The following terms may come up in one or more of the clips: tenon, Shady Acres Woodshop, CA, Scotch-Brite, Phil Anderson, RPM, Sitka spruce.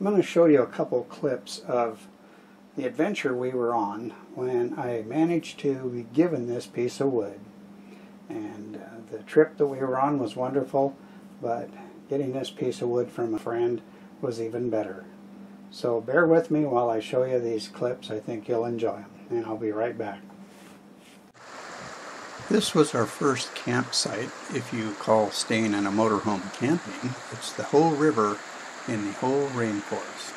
I'm going to show you a couple clips of the adventure we were on when I managed to be given this piece of wood. And the trip that we were on was wonderful, but getting this piece of wood from a friend was even better. So bear with me while I show you these clips. I think you'll enjoy them, and I'll be right back. This was our first campsite, if you call staying in a motorhome camping. It's the whole river in the whole rainforest.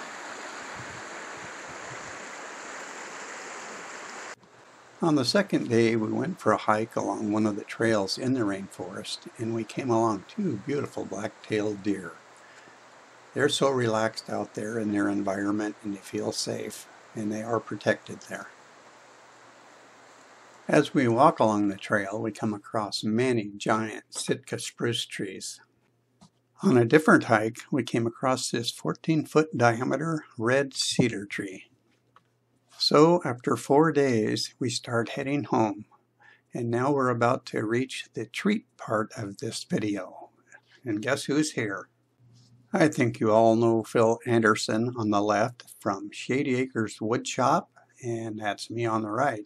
On the second day, we went for a hike along one of the trails in the rainforest, and we came along two beautiful black-tailed deer. They're so relaxed out there in their environment, and they feel safe, and they are protected there. As we walk along the trail, we come across many giant Sitka spruce trees. On a different hike, we came across this 14-foot diameter red cedar tree. So after 4 days, we start heading home, and now we're about to reach the treat part of this video. And guess who's here? I think you all know Phil Anderson on the left from Shady Acres Woodshop, and that's me on the right.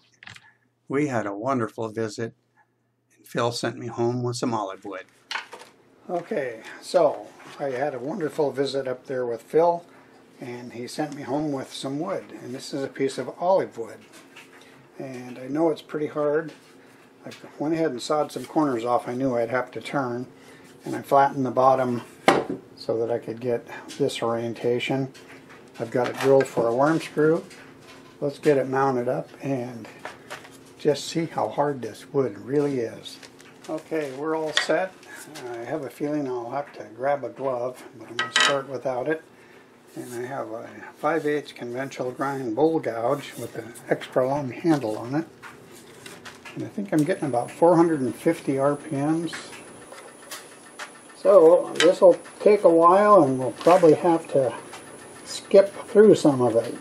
We had a wonderful visit, and Phil sent me home with some olive wood. Okay, so I had a wonderful visit up there with Phil, and he sent me home with some wood, and this is a piece of olive wood. And I know it's pretty hard. I went ahead and sawed some corners off. I knew I'd have to turn, and I flattened the bottom so that I could get this orientation. I've got it drilled for a worm screw. Let's get it mounted up and just see how hard this wood really is. Okay, we're all set. I have a feeling I'll have to grab a glove, but I'm going to start without it. And I have a 5/8 conventional grind bowl gouge with an extra long handle on it. And I think I'm getting about 450 RPMs. So this will take a while, and we'll probably have to skip through some of it.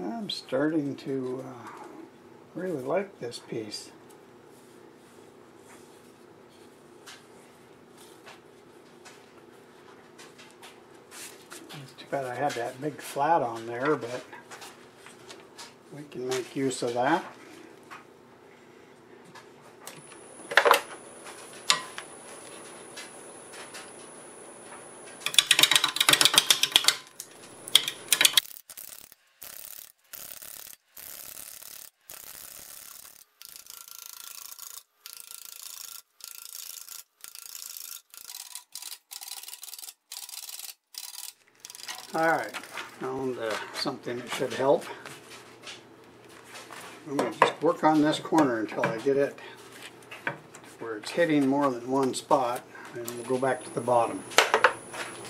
I'm starting to really like this piece. It's too bad I had that big flat on there, but we can make use of that. Alright, found something that should help. I'm going to just work on this corner until I get it where it's hitting more than one spot, and we'll go back to the bottom.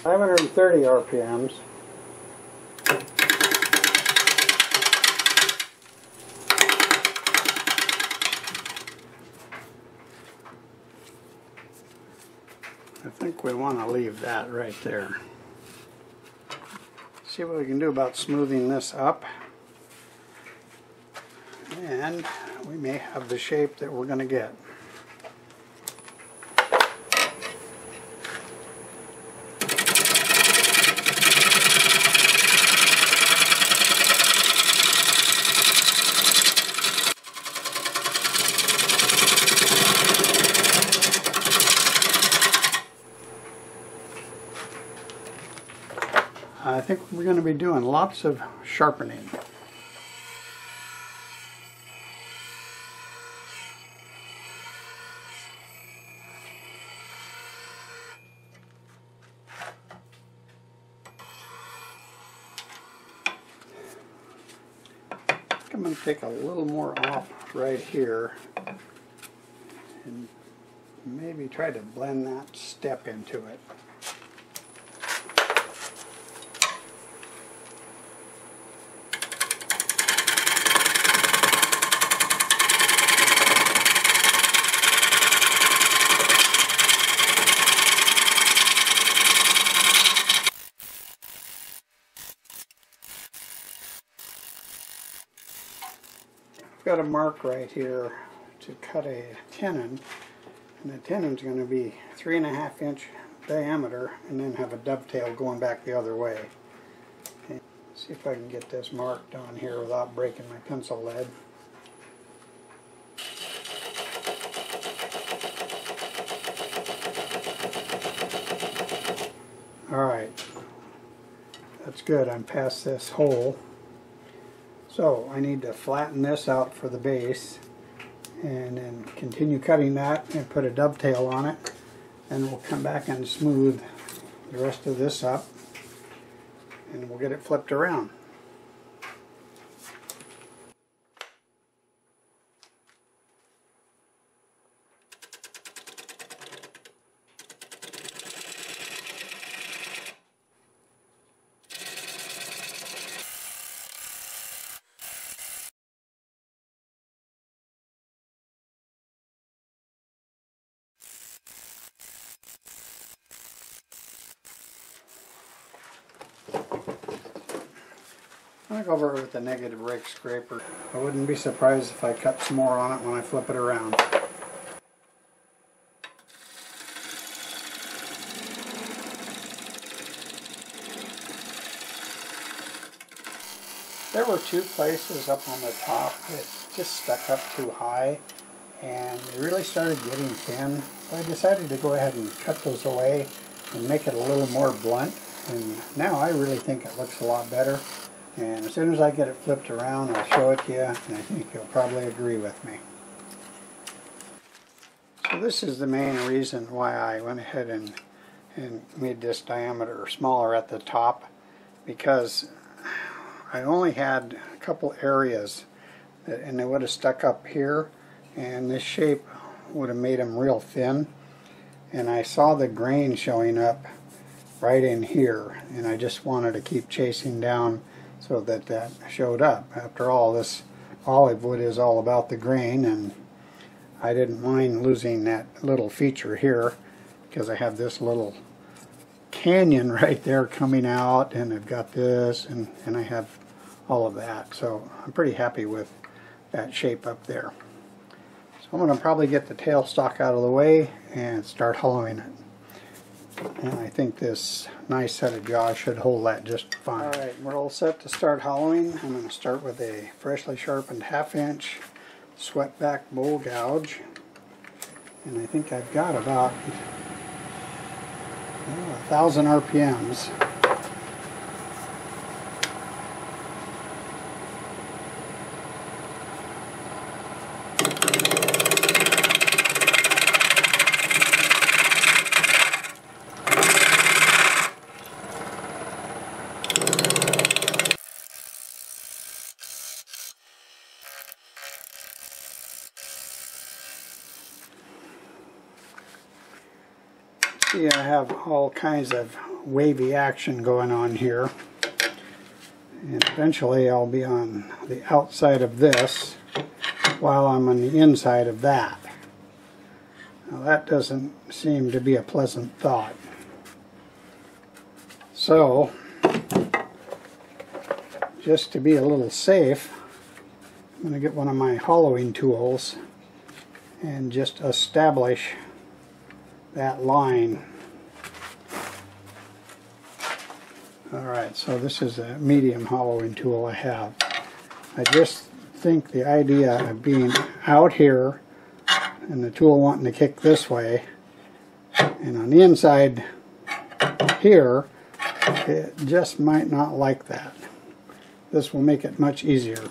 530 RPMs. I think we want to leave that right there. See what we can do about smoothing this up, and we may have the shape that we're going to get. I think we're going to be doing lots of sharpening. I'm going to take a little more off right here and maybe try to blend that step into it. got a mark right here to cut a tenon, and the tenon's going to be 3.5 inch diameter and then have a dovetail going back the other way. Okay. See if I can get this marked on here without breaking my pencil lead. Alright, that's good. I'm past this hole. So I need to flatten this out for the base and then continue cutting that and put a dovetail on it, and we'll come back and smooth the rest of this up and we'll get it flipped around. I'm going to go over it with the negative rake scraper. I wouldn't be surprised if I cut some more on it when I flip it around. There were two places up on the top that just stuck up too high and they really started getting thin. So I decided to go ahead and cut those away and make it a little more blunt, and now I really think it looks a lot better. And as soon as I get it flipped around, I'll show it to you, and I think you'll probably agree with me. So this is the main reason why I went ahead and made this diameter smaller at the top, because I only had a couple areas that, and they would have stuck up here, and this shape would have made them real thin. And I saw the grain showing up right in here, and I just wanted to keep chasing down so that that showed up. After all, this olive wood is all about the grain, and I didn't mind losing that little feature here because I have this little canyon right there coming out, and I've got this, and I have all of that. So I'm pretty happy with that shape up there. So I'm going to probably get the tailstock out of the way and start hollowing it. And I think this nice set of jaws should hold that just fine. Alright, we're all set to start hollowing. I'm going to start with a freshly sharpened 1/2 inch swept back bowl gouge. And I think I've got about 1,000 RPMs. See, I have all kinds of wavy action going on here, and eventually I'll be on the outside of this while I'm on the inside of that. Now that doesn't seem to be a pleasant thought. So just to be a little safe, I'm going to get one of my hollowing tools and just establish that line. Alright, so this is a medium hollowing tool I have. I just think the idea of being out here and the tool wanting to kick this way and on the inside here, it just might not like that. This will make it much easier.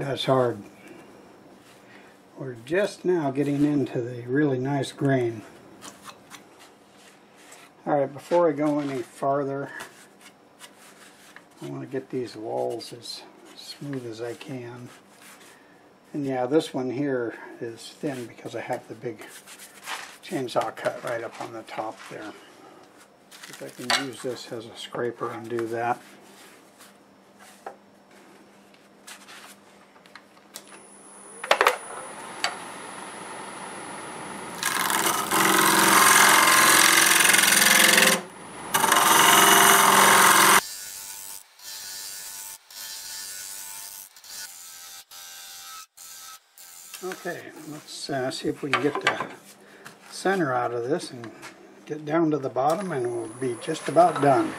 That's hard. We're just now getting into the really nice grain. Alright, before I go any farther, I want to get these walls as smooth as I can. And yeah, this one here is thin because I have the big chainsaw cut right up on the top there. If I can use this as a scraper and do that. Okay, let's see if we can get the center out of this and get down to the bottom, and we'll be just about done.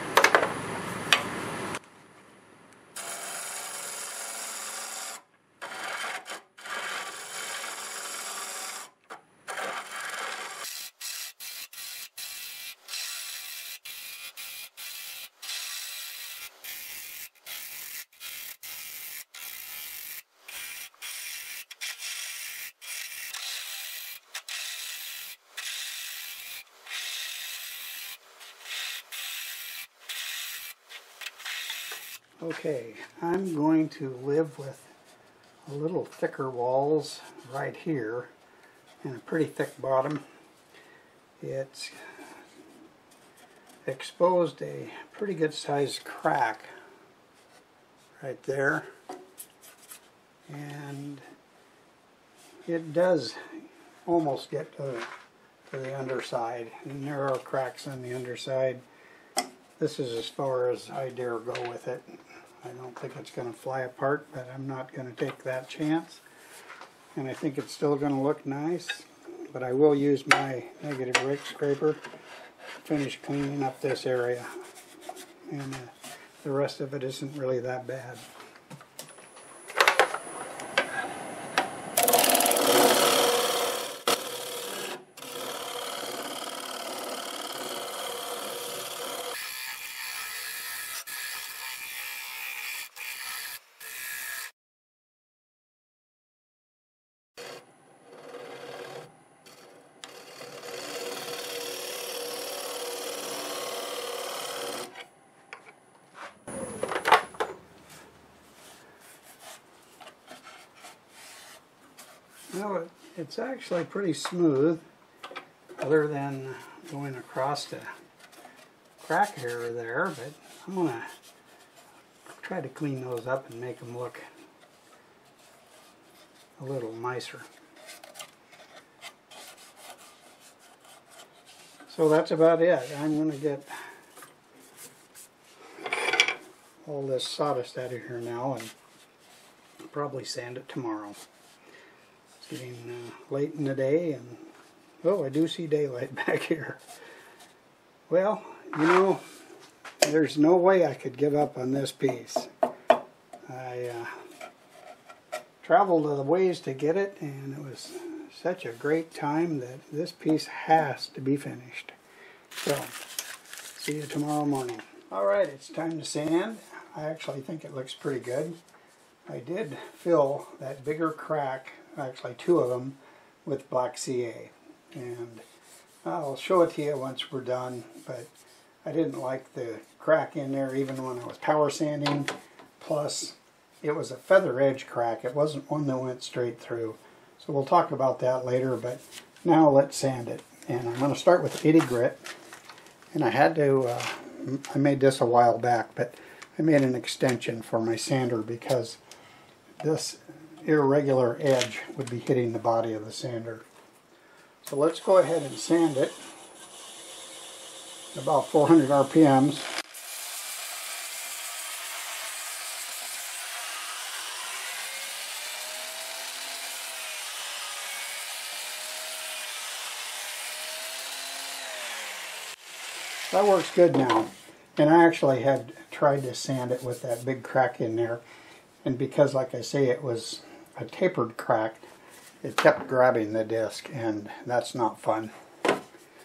Okay, I'm going to live with a little thicker walls right here and a pretty thick bottom. It's exposed a pretty good sized crack right there, and it does almost get to the underside, and there are cracks on the underside. This is as far as I dare go with it. I don't think it's going to fly apart, but I'm not going to take that chance. And I think it's still going to look nice, but I will use my negative rake scraper to finish cleaning up this area. And the rest of it isn't really that bad. No, it's actually pretty smooth, other than going across the crack here or there, but I'm going to try to clean those up and make them look a little nicer. So that's about it. I'm going to get all this sawdust out of here now and probably sand it tomorrow. It's getting late in the day, and oh, I do see daylight back here. Well, you know, there's no way I could give up on this piece. I traveled a ways to get it, and it was such a great time that this piece has to be finished. So, see you tomorrow morning. Alright, it's time to sand. I actually think it looks pretty good. I did fill that bigger crack, actually two of them, with black CA, and I'll show it to you once we're done, but I didn't like the crack in there even when I was power sanding. Plus it was a feather edge crack, it wasn't one that went straight through, so we'll talk about that later. But now let's sand it, and I'm going to start with 80 grit. And I had to I made this a while back, but I made an extension for my sander because this irregular edge would be hitting the body of the sander. So let's go ahead and sand it at about 400 RPMs. That works good now. And I actually had tried to sand it with that big crack in there, and because, like I say, it was a tapered crack, it kept grabbing the disc, and that's not fun.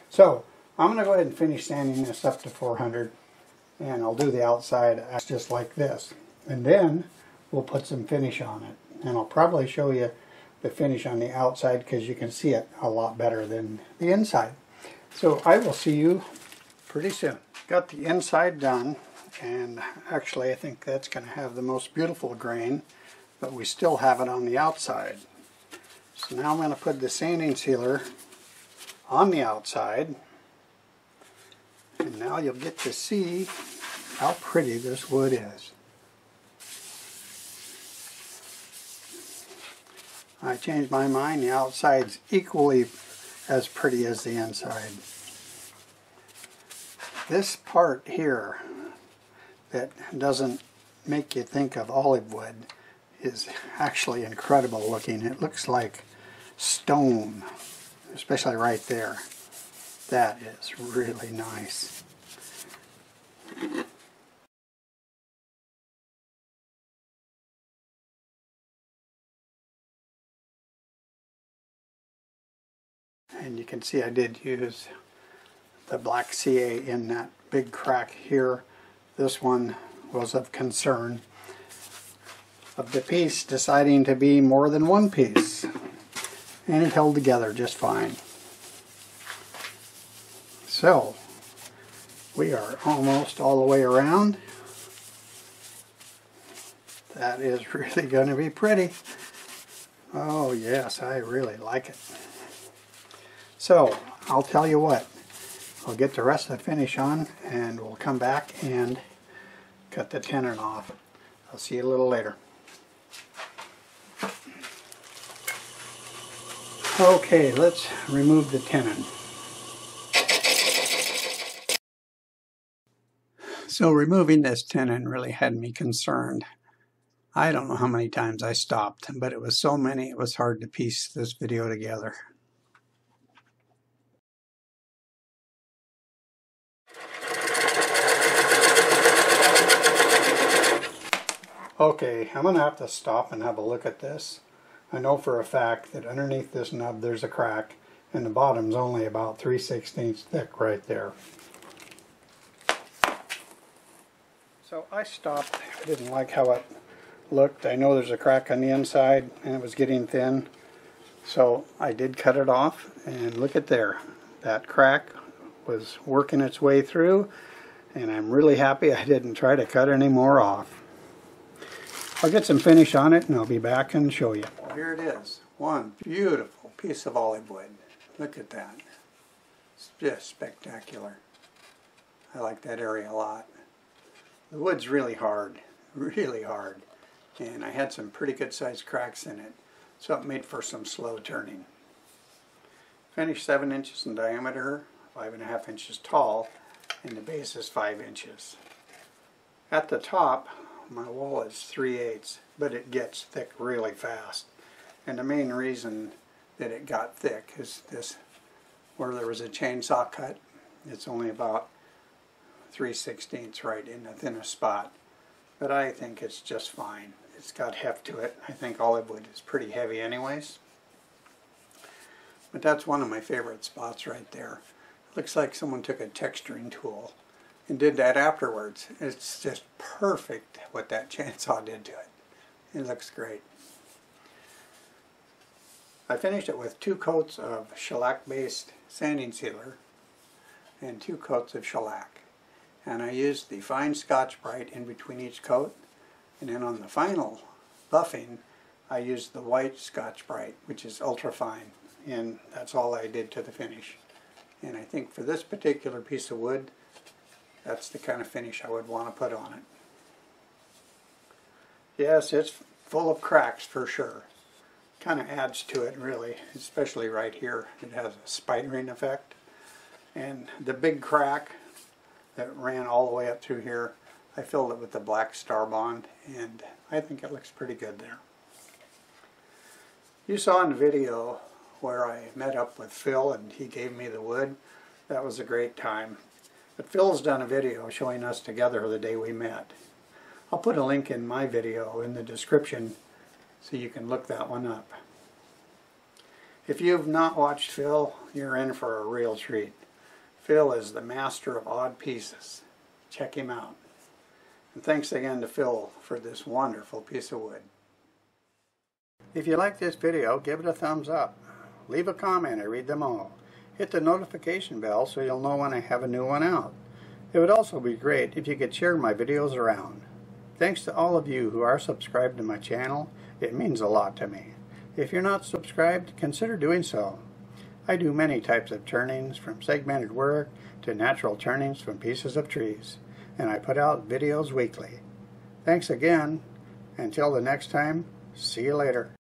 So I'm going to go ahead and finish sanding this up to 400, and I'll do the outside just like this, and then we'll put some finish on it. And I'll probably show you the finish on the outside because you can see it a lot better than the inside. So I will see you pretty soon. Got the inside done, and actually I think that's going to have the most beautiful grain, but we still have it on the outside. So now I'm going to put the sanding sealer on the outside, and now you'll get to see how pretty this wood is. I changed my mind, the outside's equally as pretty as the inside. This part here that doesn't make you think of olive wood is actually incredible looking. It looks like stone, especially right there. That is really nice. And you can see I did use the black CA in that big crack here. This one was of concern of the piece deciding to be more than one piece, and it held together just fine. So we are almost all the way around. That is really going to be pretty. Oh yes, I really like it. So I'll tell you what, I'll get the rest of the finish on and we'll come back and cut the tenon off. I'll see you a little later. Okay, let's remove the tenon. So removing this tenon really had me concerned. I don't know how many times I stopped, but it was so many it was hard to piece this video together. Okay, I'm going to have to stop and have a look at this. I know for a fact that underneath this nub there's a crack, and the bottom's only about 3/16 thick right there. So I stopped. I didn't like how it looked. I know there's a crack on the inside, and it was getting thin. So I did cut it off, and look at there. That crack was working its way through, and I'm really happy I didn't try to cut any more off. I'll get some finish on it and I'll be back and show you. Here it is, one beautiful piece of olive wood. Look at that. It's just spectacular. I like that area a lot. The wood's really hard, and I had some pretty good sized cracks in it, so it made for some slow turning. Finished 7 inches in diameter, 5.5 inches tall, and the base is 5 inches. At the top, my wall is 3/8, but it gets thick really fast. And the main reason that it got thick is this, where there was a chainsaw cut, it's only about 3/16 right in the thinnest spot. But I think it's just fine. It's got heft to it. I think olive wood is pretty heavy anyways. But that's one of my favorite spots right there. It looks like someone took a texturing tool and did that afterwards. It's just perfect what that chainsaw did to it. It looks great. I finished it with 2 coats of shellac-based sanding sealer and 2 coats of shellac. And I used the fine Scotch-Brite in between each coat. And then on the final buffing, I used the white Scotch-Brite, which is ultra fine. And that's all I did to the finish. And I think for this particular piece of wood, that's the kind of finish I would want to put on it. Yes, it's full of cracks for sure. Kind of adds to it really, especially right here. It has a spidering effect. And the big crack that ran all the way up through here, I filled it with the black star bond, and I think it looks pretty good there. You saw in the video where I met up with Phil and he gave me the wood. That was a great time. But Phil's done a video showing us together the day we met. I'll put a link in my video in the description so you can look that one up. If you've not watched Phil, you're in for a real treat. Phil is the master of odd pieces. Check him out. And thanks again to Phil for this wonderful piece of wood. If you like this video, give it a thumbs up. Leave a comment, I read them all. Hit the notification bell so you'll know when I have a new one out. It would also be great if you could share my videos around. Thanks to all of you who are subscribed to my channel. It means a lot to me. If you're not subscribed, consider doing so. I do many types of turnings, from segmented work to natural turnings from pieces of trees, and I put out videos weekly. Thanks again. Until the next time, see you later.